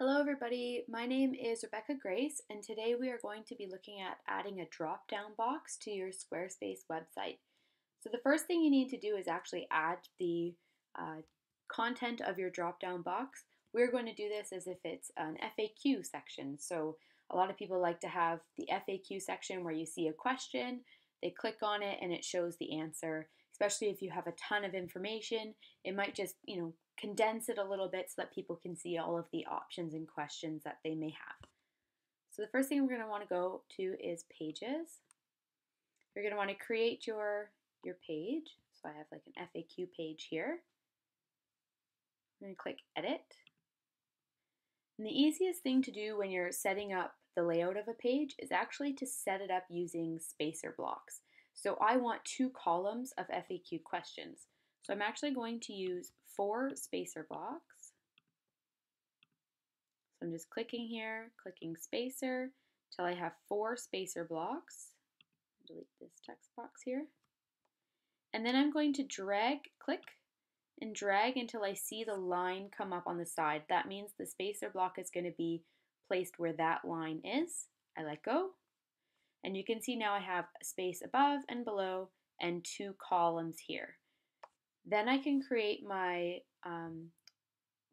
Hello everybody, my name is Rebecca Grace and today we are going to be looking at adding a drop-down box to your Squarespace website. So the first thing you need to do is actually add the content of your drop-down box. We're going to do this as if it's an FAQ section. So a lot of people like to have the FAQ section where you see a question, they click on it and it shows the answer. Especially if you have a ton of information, it might just, condense it a little bit so that people can see all of the options and questions that they may have. So the first thing we're going to want to go to is pages. You're going to want to create your page. So I have like an FAQ page here. I'm going to click edit. And the easiest thing to do when you're setting up the layout of a page is actually to set it up using spacer blocks. So I want two columns of FAQ questions. So I'm actually going to use 4 spacer blocks. So I'm just clicking here, clicking spacer, till I have 4 spacer blocks. Delete this text box here. And then I'm going to drag, click, and drag until I see the line come up on the side. That means the spacer block is going to be placed where that line is. I let go. And you can see now I have a space above and below and 2 columns here. Then I can create my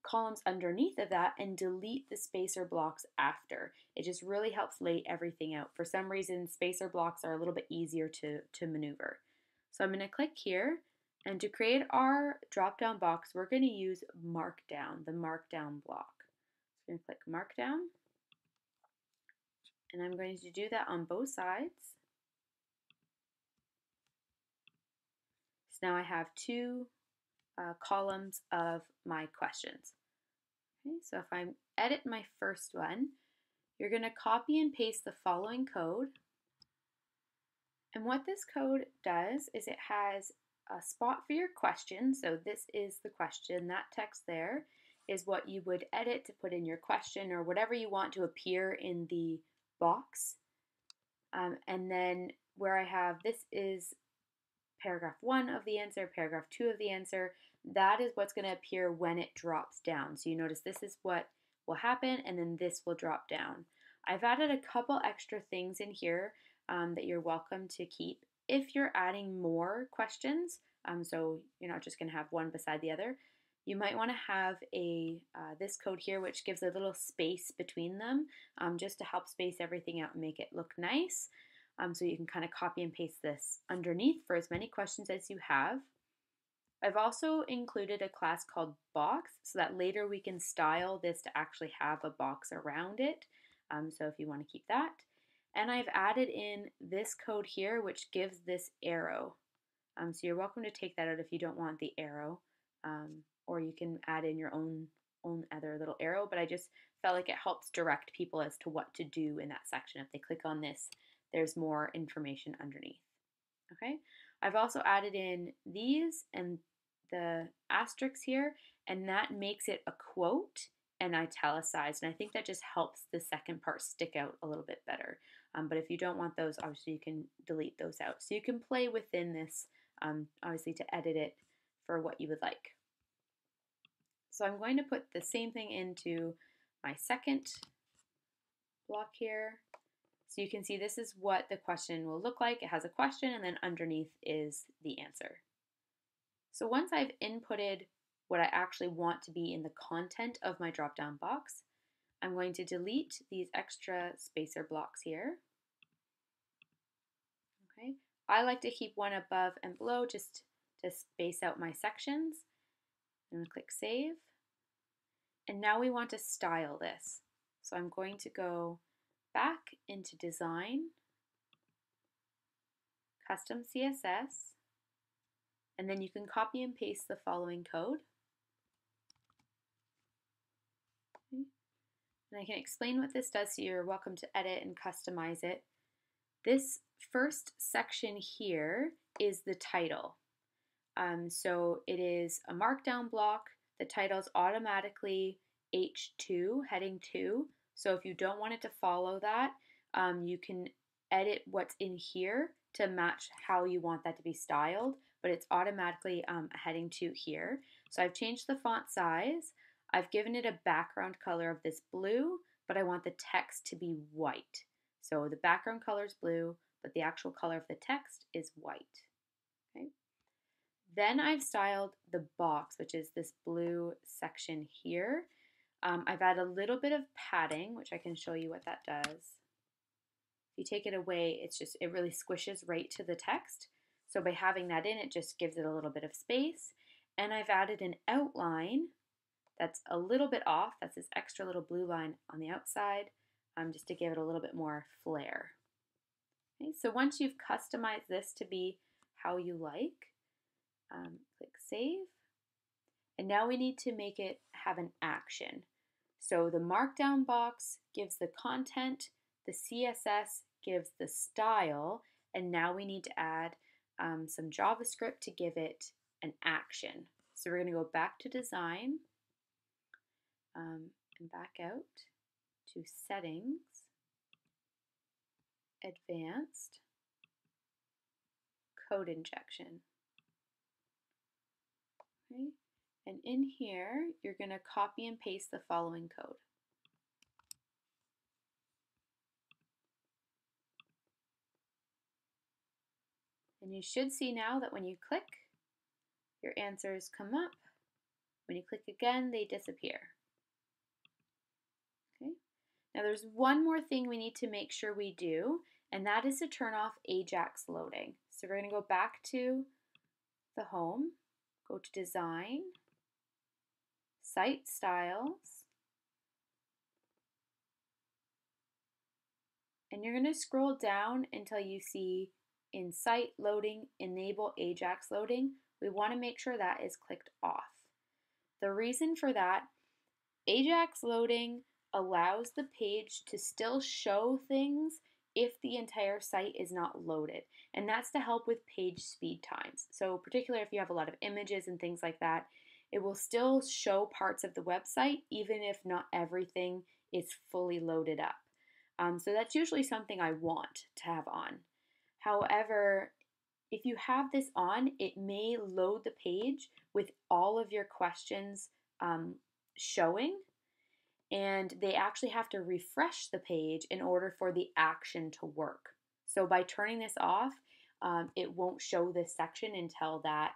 columns underneath of that and delete the spacer blocks after. It just really helps lay everything out. For some reason, spacer blocks are a little bit easier to maneuver. So I'm going to click here, and to create our drop-down box, we're going to use Markdown, the Markdown block. So I'm going to click Markdown, and I'm going to do that on both sides. Now I have 2 columns of my questions. Okay, so if I edit my first one, you're going to copy and paste the following code. And what this code does is it has a spot for your question. So this is the question. That text there is what you would edit to put in your question or whatever you want to appear in the box. And then where I have this is paragraph 1 of the answer, paragraph 2 of the answer, that is what's going to appear when it drops down. So you notice this is what will happen, and then this will drop down. I've added a couple extra things in here that you're welcome to keep if you're adding more questions, so you're not just going to have one beside the other. You might want to have a this code here, which gives a little space between them, just to help space everything out and make it look nice. So you can kind of copy and paste this underneath for as many questions as you have. I've also included a class called box so that later we can style this to actually have a box around it. So if you want to keep that. And I've added in this code here, which gives this arrow. So you're welcome to take that out if you don't want the arrow, or you can add in your own other little arrow, but I just felt like it helps direct people as to what to do in that section. If they click on this, there's more information underneath. Okay, I've also added in these and the asterisks here, and that makes it a quote and italicized, and I think that just helps the second part stick out a little bit better. But if you don't want those, obviously you can delete those out. So you can play within this, obviously, to edit it for what you would like. So I'm going to put the same thing into my second block here. So you can see this is what the question will look like. It has a question, and then underneath is the answer. So once I've inputted what I actually want to be in the content of my drop-down box, I'm going to delete these extra spacer blocks here. Okay, I like to keep one above and below just to space out my sections. I'm going to click Save. And now we want to style this. So I'm going to go back into Design, Custom CSS, and then you can copy and paste the following code. And I can explain what this does, so you're welcome to edit and customize it. This first section here is the title. So it is a Markdown block. The title is automatically H2, heading 2. So if you don't want it to follow that, you can edit what's in here to match how you want that to be styled, but it's automatically a heading 2 here. So I've changed the font size. I've given it a background color of this blue, but I want the text to be white. So the background color is blue, but the actual color of the text is white. Okay. Then I've styled the box, which is this blue section here. I've added a little bit of padding, which I can show you what that does. If you take it away, it's just, it really squishes right to the text. So by having that in, it just gives it a little bit of space. And I've added an outline that's a little bit off. That's this extra little blue line on the outside, just to give it a little bit more flair. Okay, so once you've customized this to be how you like, click save. And now we need to make it have an action. So the markdown box gives the content, the CSS gives the style, and now we need to add some JavaScript to give it an action. So we're going to go back to design and back out to settings, advanced, code injection. Okay. And in here, you're going to copy and paste the following code. And you should see now that when you click, your answers come up. When you click again, they disappear. Okay. Now there's one more thing we need to make sure we do, and that is to turn off AJAX loading. So we're going to go back to the home, go to design, site styles, and you're going to scroll down until you see in site loading, enable AJAX loading. We want to make sure that is clicked off. The reason for that, AJAX loading allows the page to still show things if the entire site is not loaded, and that's to help with page speed times. So particularly if you have a lot of images and things like that, it will still show parts of the website, even if not everything is fully loaded up. So that's usually something I want to have on. However, if you have this on, it may load the page with all of your questions showing, and they actually have to refresh the page in order for the action to work. So by turning this off, it won't show this section until that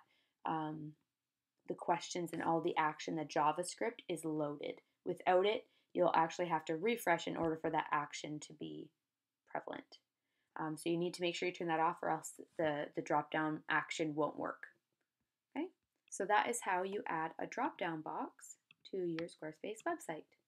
the questions and all the action, the JavaScript, is loaded. Without it, you'll actually have to refresh in order for that action to be prevalent. So you need to make sure you turn that off, or else the drop-down action won't work. Okay, so that is how you add a drop-down box to your Squarespace website.